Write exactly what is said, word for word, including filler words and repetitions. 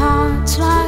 heart's like